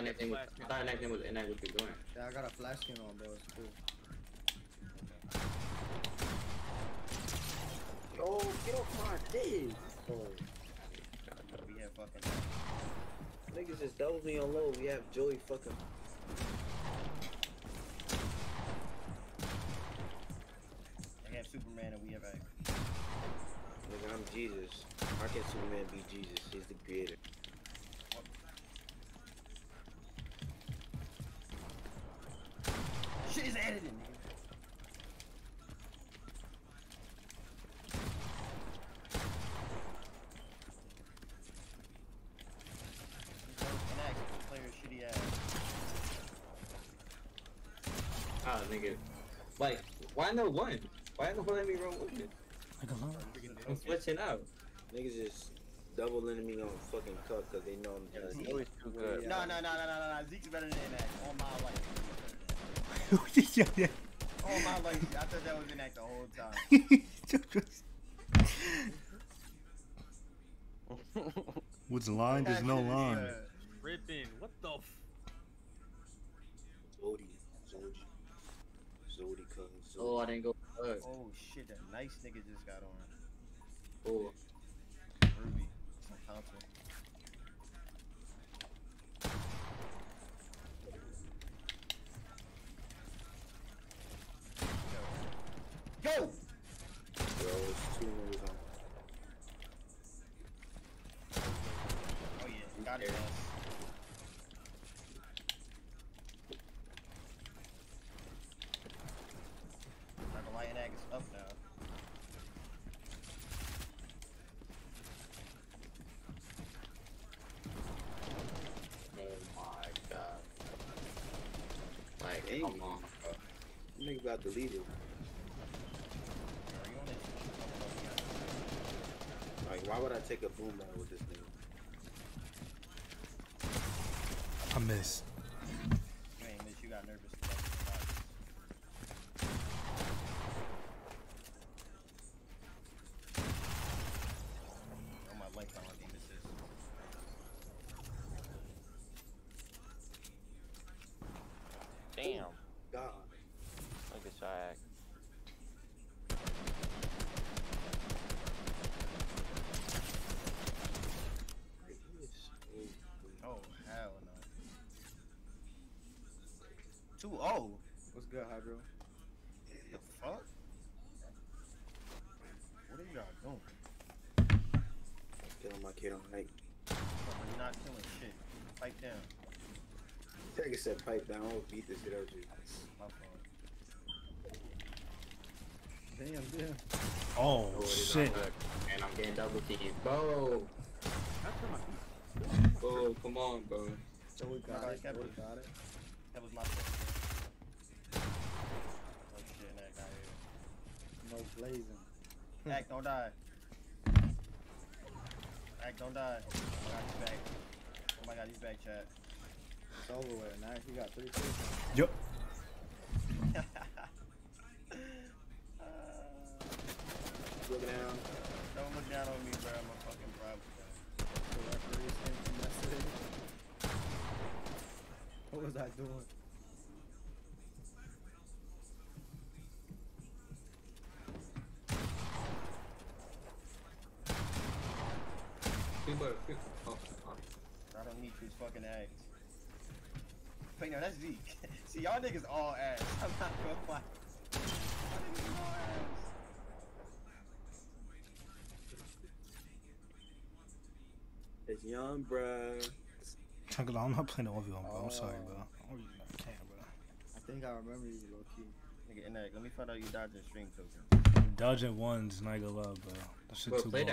I thought anything was NA would be doing. Yeah, I got a flash skin on, bro. It's cool. Yo, get off my dick! Oh. We have fucking... Niggas just doubled me on low. We have Joey fucking... They have Superman and we have X. Nigga, I'm Jesus. How can Superman be Jesus? He's the creator. Shit is editing, nigga. Shitty ass. Ah, nigga. Like, why no one? Why the one let me run with it? I'm switching out. Niggas just double letting me on fucking cut because they know I'm just. No. Zeke's better than that. All my life. All my life. I thought that was an act the whole time. What's line? There's no line. Ripping, what the f? Zodi comes. Oh, I didn't go. Oh shit, that nice nigga just got on. Oh. Ruby, some console. Go! Yo, it's 2 moves on. Oh yeah, got it. Ag is up now. Oh my god. Like, come on. Nigga about to leave it. Like, why would I take a boom run with this nigga? I missed. You ain't miss, you got nervous. Damn. God. Look at Shaq. Oh, hell no. 2-0. What's good, Hydro? The fuck? What are y'all doing? Killing my kid on height. You're not killing shit. Pipe down. Take a set pipe down. I'll beat this shit out of you. My fault. Damn. Oh, oh shit. And I'm getting double teamed. Bo! Bo, come on, bro. So we got it. That was my fault. Oh shit, that guy here. No blazing. Act, don't die. Act, don't die. Oh my god, he's back. Oh my god, he's back, chat. It's over with. Now he got 3 kills. Yup. Look down. Don't look down on me, bro. I'm a fucking private guy. What was I doing? I don't need these fucking eggs. Wait, no, that's Zeke. See, y'all niggas all ass. I'm not gonna lie. Y'all niggas all ass. It's young, bro. Chunky, I'm not playing all of you, bro. I'm sorry, bro. I can't, bro. I think I remember you, low key. Nigga, Inek, let me find out you dodging stream token. Dodging ones, not gonna love, bro. That shit too boring.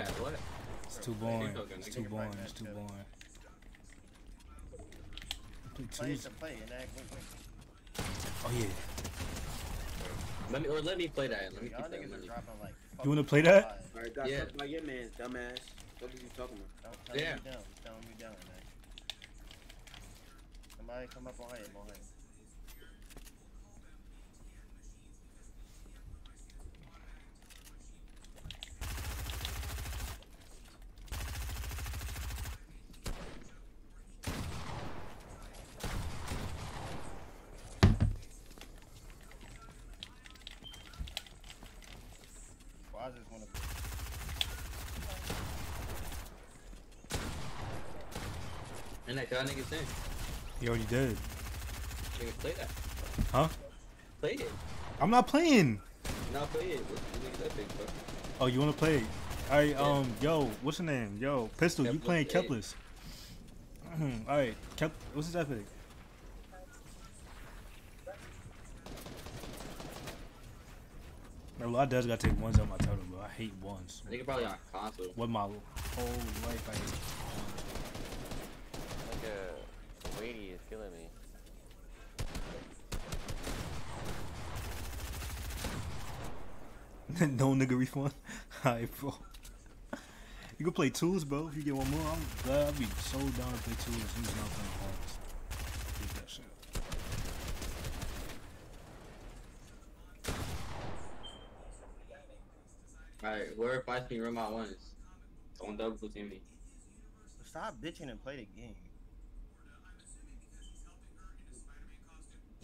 It's too boring. It's too boring. It's too boring. Play and act. Oh yeah. Let me play that. Let me keep that money. Like, you wanna play that? Alright, that's yeah. Like your man, dumbass. What are you talking about? Don't tell me down. Tell me down, man. Somebody come up behind him. I just want to. And that guy nigga's in. He already did. Nigga, play that. Huh? Play it. I'm not playing. Not play it. That big fuck. Oh, you wanna play? Alright, yeah. Yo, what's your name? Yo, Pistol, Keplus, you playing KEPLUS? Alright, what's his epic? Bro, I just gotta take ones out of my title, bro. I hate ones. I think it probably on console. What my whole life I hate. Weighty is killing me. No nigga refund. Alright, bro. You can play tools, bro. If you get one more, I'm glad. I'll be so down to play tools. I'm just not playing cards. Get that shit. Alright, whoever fights me, run my ones. Don't double team me. Stop bitching and play the game.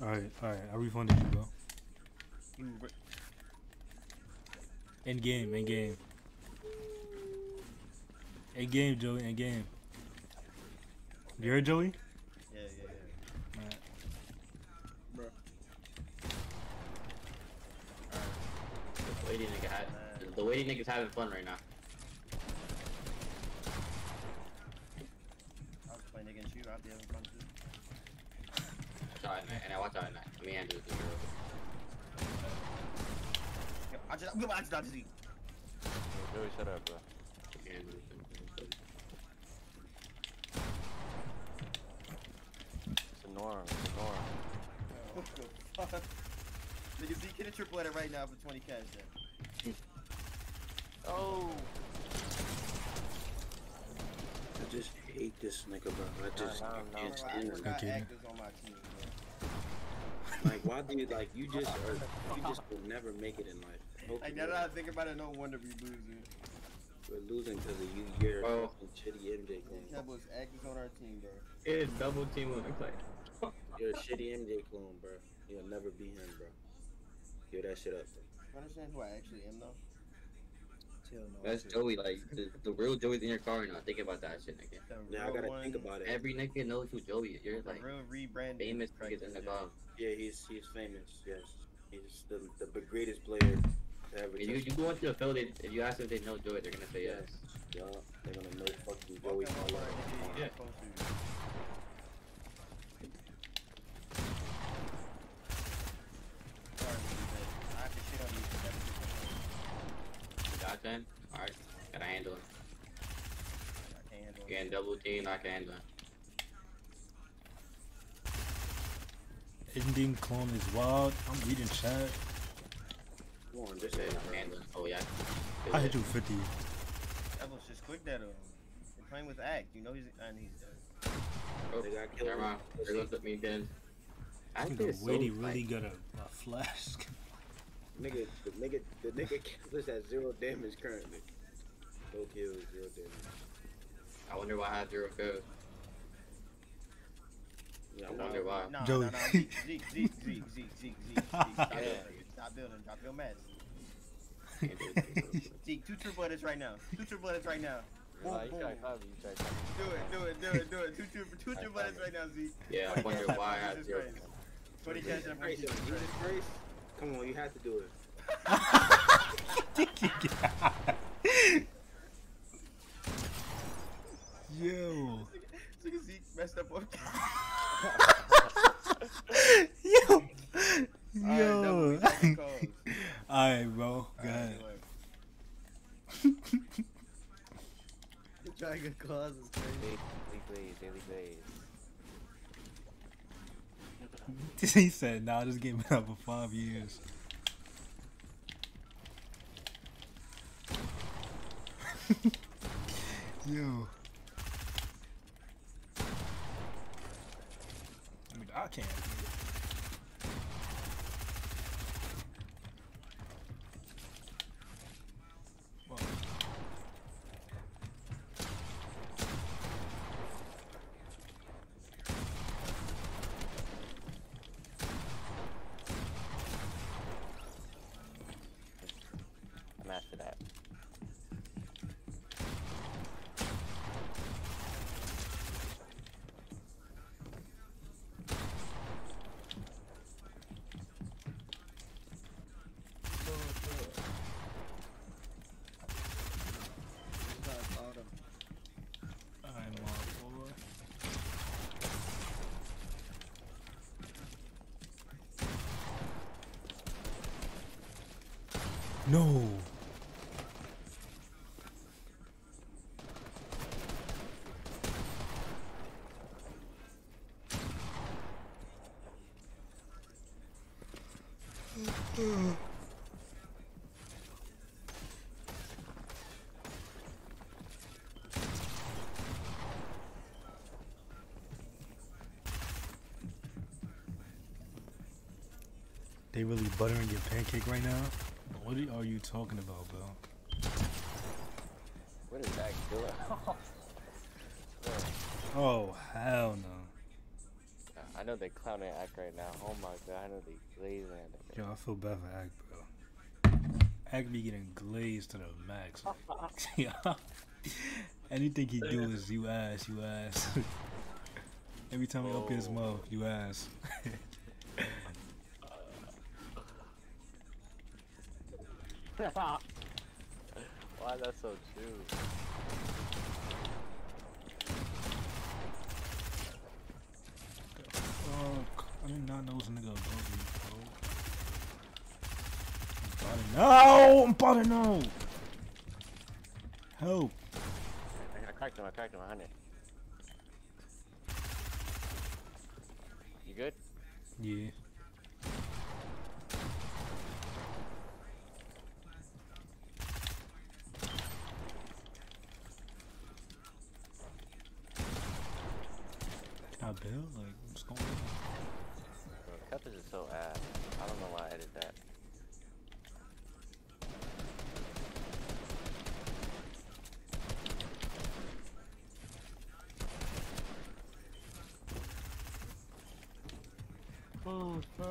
Alright, I refunded you, bro. End game. End game, Joey, end game. You heard Joey? Yeah. Alright. Bro. Alright. The waiting nigga's having fun right now. I was playing against you, I'd be having fun too. And I watch out at night. I mean, Andrew, I just Joey, shut up, bro. It's a norm. What the fuck? Nigga, Z, get a triple at it right now for 20 cash then. Oh! I just hate this nigga, bro. I just can't stand him. On my team, bro. Like, why do you, like, you just will never make it in life. Hopefully, like, now that I think about it, no wonder we lose it. We're losing because of you, your shitty MJ clone. That was actors on our team, bro. It's double team when we play. You're a shitty MJ clone, bro. You'll never be him, bro. Give that shit up, bro. You understand who I actually am, though? That's Joey, like, the real Joey's in your car right now. Think about that shit, nigga. Now I gotta think about it. Every nigga knows who Joey is. You're like, real rebranded famous niggas in the car. Yeah, he's famous, yes. He's the greatest player to ever. You go into the field, if you ask them if they know Joey, they're gonna say yes. Yeah, they're gonna know fucking Joey all life. Yeah. Alright, gotta handle it. Again, double team, I can handle it. Ending clone is wild. I'm reading chat. Come on, just say I can handle it. Oh, yeah. I hit you 50. That was just quick, that. They're playing with Act. You know he's. And he's dead. Oh, they got killed. Never mind. They're gonna put me dead. I think the Weighty really got a flask. Nigga, the nigga KEPLUS has 0 damage currently. No kills, 0 damage. I wonder why I had 0 kills. Yeah, I wonder why. Joey. Zeke. Stop building, drop your meds. Zeke, 2 triple bullets right now. 2 triple bullets right now. Do it. 2 triple bullets right now, Zeke. Yeah, I wonder why I had 0 kills. 20 cash and brace. Come on, you have to do it. Yo. Zeke messed up on Yo. Alright, bro. Go ahead. Dragon Claws is crazy. Daily Blaze. He said, "Nah, this game been up for 5 years." Yo, I mean, I can't. After that. No. They really buttering your pancake right now? What are you talking about, bro? What is that doing? Oh, hell no. I know they clowning Act right now. Oh my god, I know they glazing it. Yo, I feel bad for Act, bro. Act be getting glazed to the max. Anything he do is you ass, you ass. Every time he open his mouth, you ass. Why that's so true? I did not know it was a nigga above me, bro. I'm about to know! Help! I cracked him, 100. You good? Yeah. Bill, like, what's going on? Bro, Keplus is so ass. I don't know why I did that. Oh, fuck.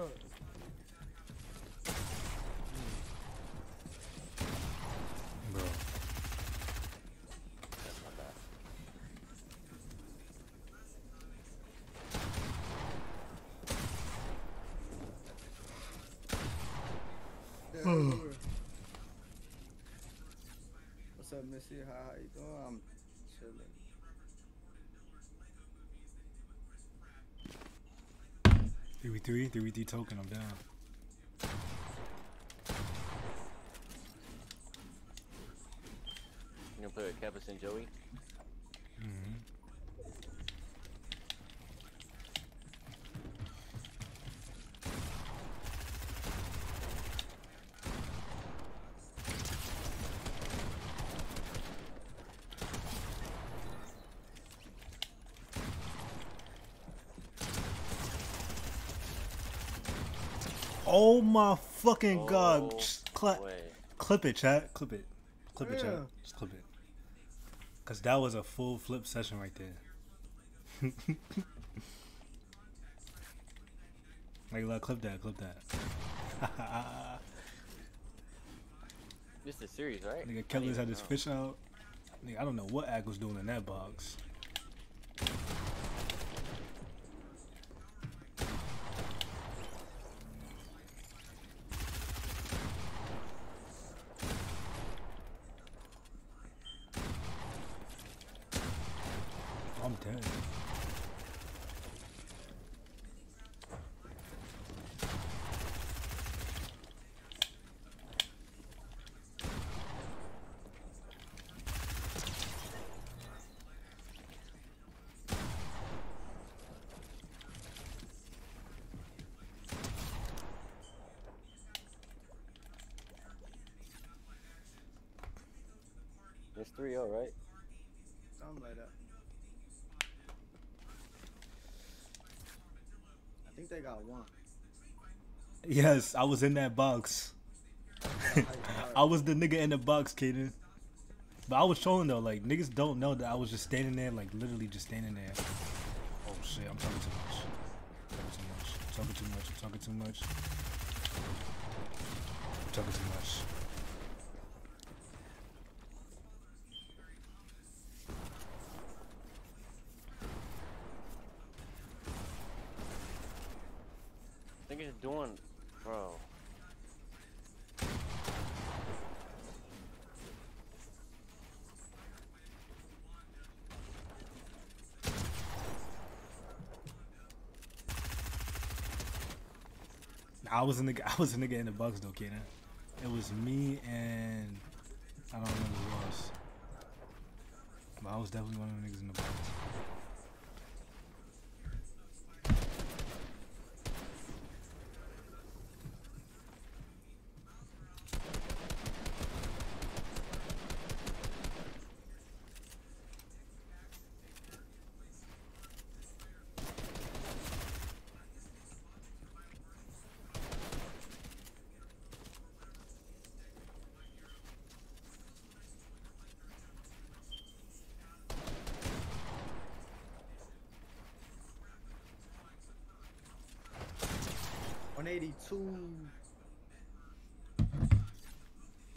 What's up, Missy? How you doing? I'm chilling. 3v3 token. I'm down. You gonna play with Keplus and Joey? Oh my fucking god! Just clip it, chat. Clip it, chat. Just clip it. Cause that was a full flip session right there. Like, clip that. This is serious, right? Nigga, Keplus had his fish out. Nigga, I don't know what Act was doing in that box. I'm dead. It's 3-0, right? Something like that. I think they got one. Yes, I was in that box. I was the nigga in the box, Kaden. But I was trolling though, like niggas don't know that I was just standing there, like literally just standing there. Oh shit, I'm talking too much. I'm talking too much. Niggas doing, bro. I was a nigga in the box though, Kaden. It was me and I don't remember who else. But I was definitely one of the niggas in the box.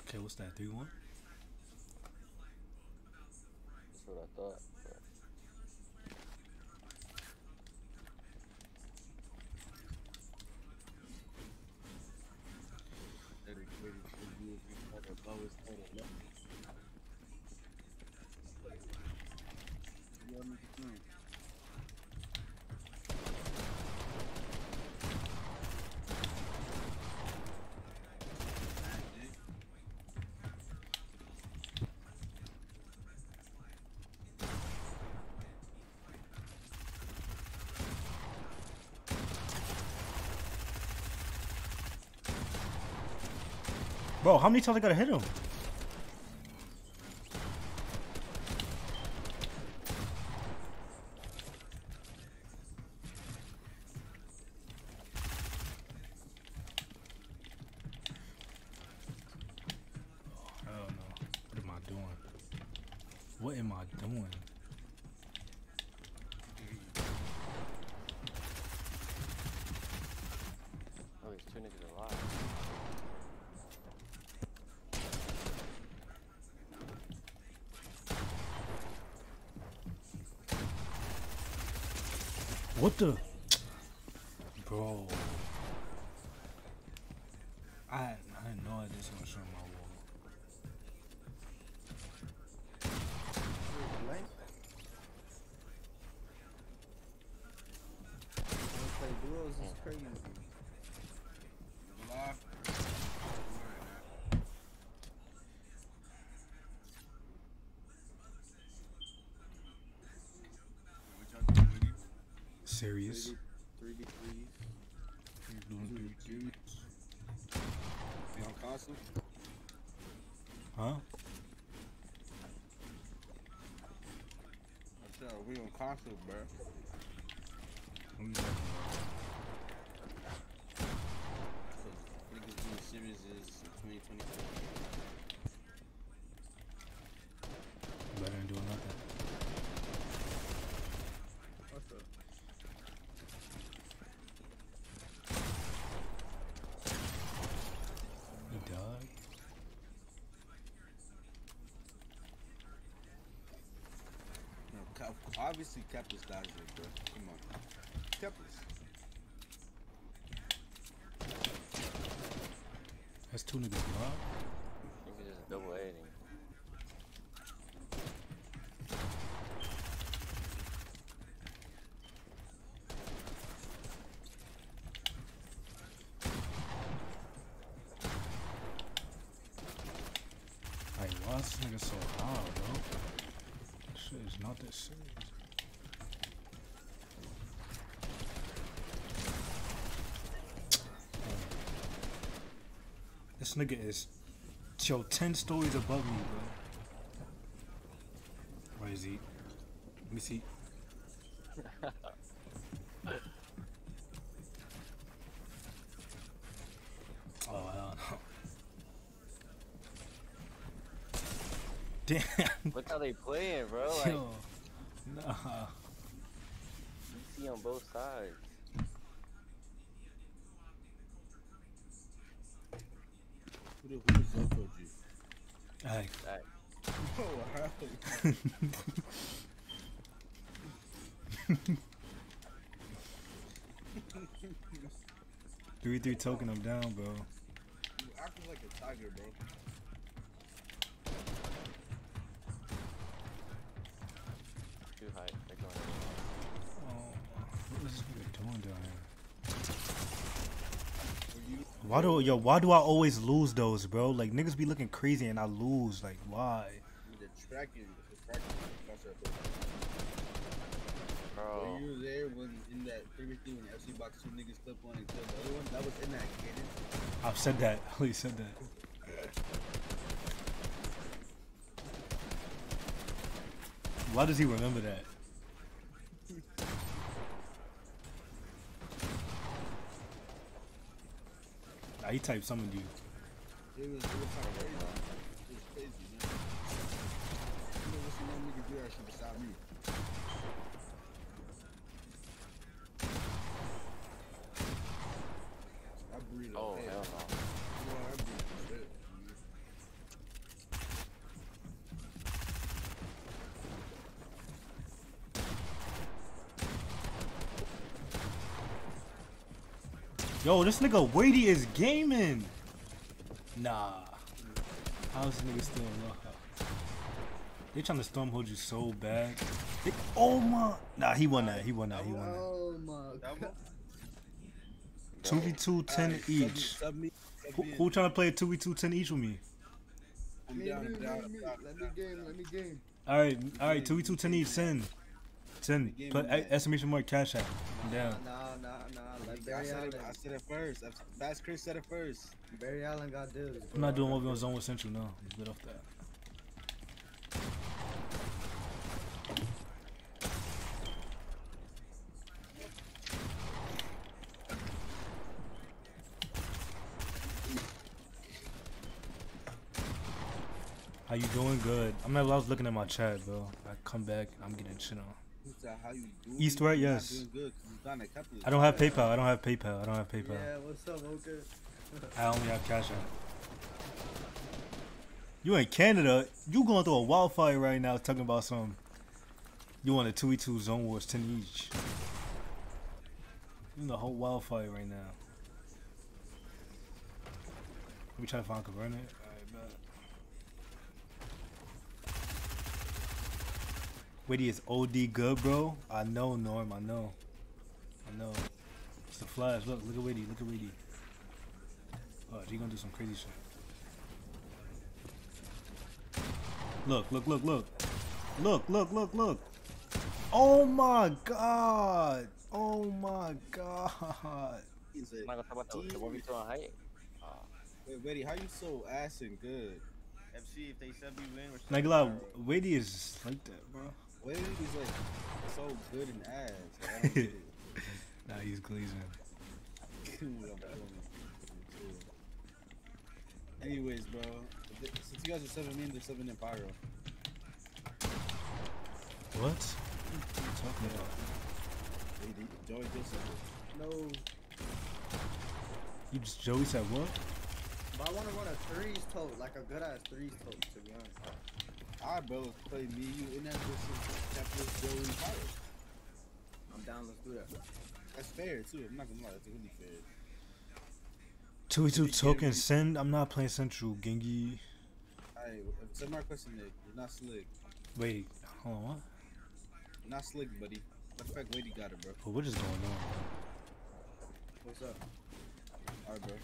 Okay, what's that? 3-1? That's what I thought. Bro, how many times I gotta hit him? Oh, hell no. What am I doing? What am I doing? Oh, he's turning it alive. What the? Bro. I had no idea this was on my wall. Right? Play duos is crazy. Serious. 3v3. Huh? We on console, bro. Series is 2024. Better than doing nothing. Obviously, KEPLUS dies here, bro. Come on. KEPLUS. That's two niggas, bro. I think it's just double aiding. Hey, why is this nigga so hard, bro? This shit is not that serious. This nigga is, yo, 10 stories above me, bro. Where is he? Let me see. Oh, hell no. Damn. What's how they playing, bro? Like, yo, nah. You see on both sides. Who is that for you? Hey. Oh, wow. Three token, I'm down, bro. You acting like a tiger, bro. Too high. They're going. Oh, what is this nigga doing down here? Why do I always lose those, bro? Like, niggas be looking crazy and I lose. Like, why? Bro. Were you there when in that favorite thing when FC box two niggas clip on and clip the other one? That was in that game. I've said that. Who said that? Why does he remember that? Nah, he typed summoned you. It was crazy, man. You know what's the one nigga do actually beside me? Oh, hell no. Yo, this nigga Weighty is gaming. Nah. How's this nigga still in lockout? They trying to storm hold you so bad. Oh my. Nah, he won that. Oh my God. 2v2 10 each. Who trying to play a 2v2 10 each with me? Let me game. Alright, 2v2 10 each. Send. Put exclamation mark cash out. I'm down. Nah. Like Barry Allen. I said it first. Fast Chris said it first. Barry Allen got this. I'm not doing over on Zone with Central, no. Let's get off that. How you doing? Good. I was looking at my chat, bro. I come back, I'm getting shit on. East, right? Yes. I don't have PayPal. Yeah, what's up, okay? I only have Cash App. You in Canada? You going through a wildfire right now? Talking about some. You want a 2v2 Zone Wars 10 each? You in the whole wildfire right now. Let me try to find Cabernet. Alright, bet. Witty is OD good, bro. I know, Norm. I know. It's the Flash. Look at Witty. Oh, he gonna do some crazy shit. Look. Oh my God. He's like, wait, Witty, how you so ass and good? FC, if they sub you in or something. Like, love, Witty is just like that, bro. Wade is like so good and ass. I don't get it. Nah, he's glazing. Anyways, bro, since you guys are 7 men, they're 7 in Pyro. What? What are you talking about? Wade, Joey just said what? No. You just Joey said what? But I want to run a 3s tote, like a good ass 3s tote, to be honest. Our brothers play me, you, and that versus Joey Fire. I'm down, let's do that. That's fair too. I'm not gonna lie, that's really fair. 2v2 token send. I'm not playing Central, Gengi. Alright, send my question, Nick. You're not slick. Wait, hold on, what? You're not slick, buddy. Matter of fact, Wade, you got it, bro. But what is going on? What's up? Alright, bro.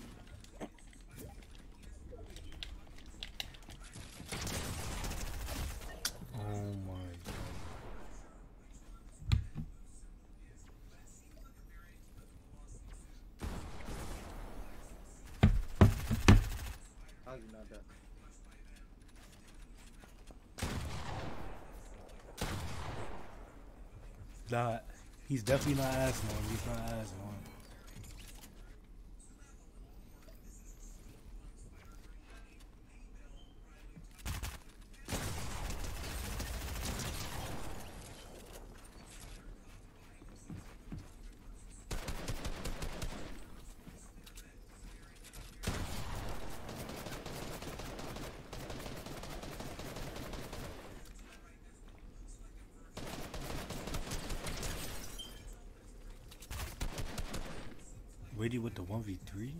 Oh my God. How you not that? Nah, he's definitely not ass one. Waiting with the 1v3?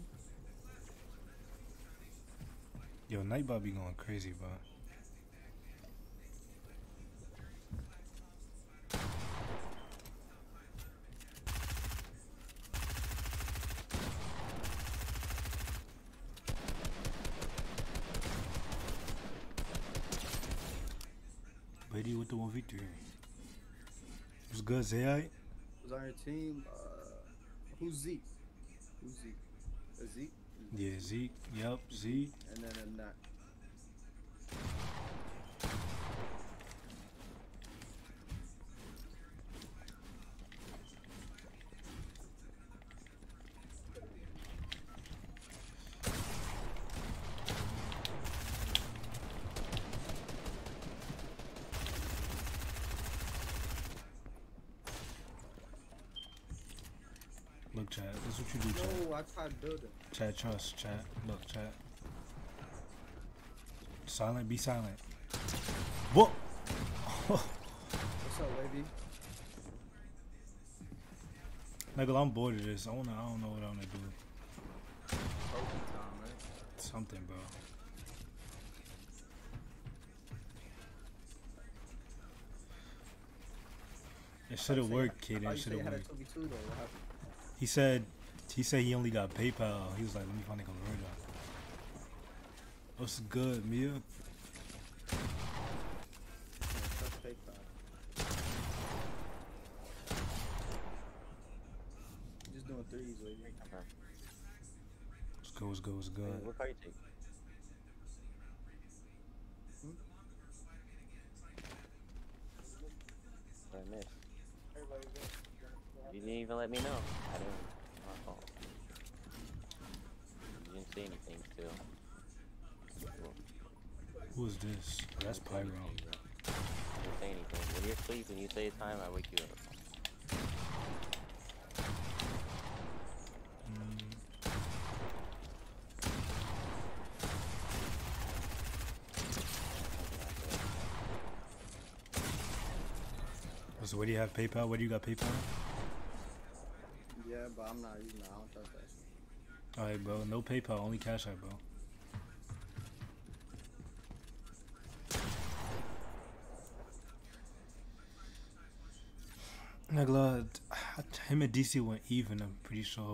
Yo, Nightbot be going crazy, bro. Where do you want the one victory? What's good, Zay? Who's on your team? Who's Zeke? Who's Zeke? Zeke? Yeah, Zeke. Yep, Zeke. And then a knock. Look, chat, that's what you do, chat. No, I tried building. Chat, trust, chat. Look, chat. Silent, be silent. Whoa! What's up, baby? Nigga, I'm bored of this. I don't know what I want to do. Time, right? Something, bro. It should have worked, kid. It should have worked. He said he only got PayPal. He was like, let me find a converter. What's good, Mia? Just doing threes, lady. Okay. Let's go, let's go, let's go. What car you take? I missed. You didn't even let me know. I didn't. My fault. You didn't say anything too. Who is this? That's Pyro. You didn't say anything. When you're sleeping, you say time. I wake you up. So where do you have PayPal? Where do you got PayPal? Yeah, but I'm not using it. I don't trust that. Alright, bro. No PayPal. Only Cash App, bro. Nagla, him and DC went even, I'm pretty sure.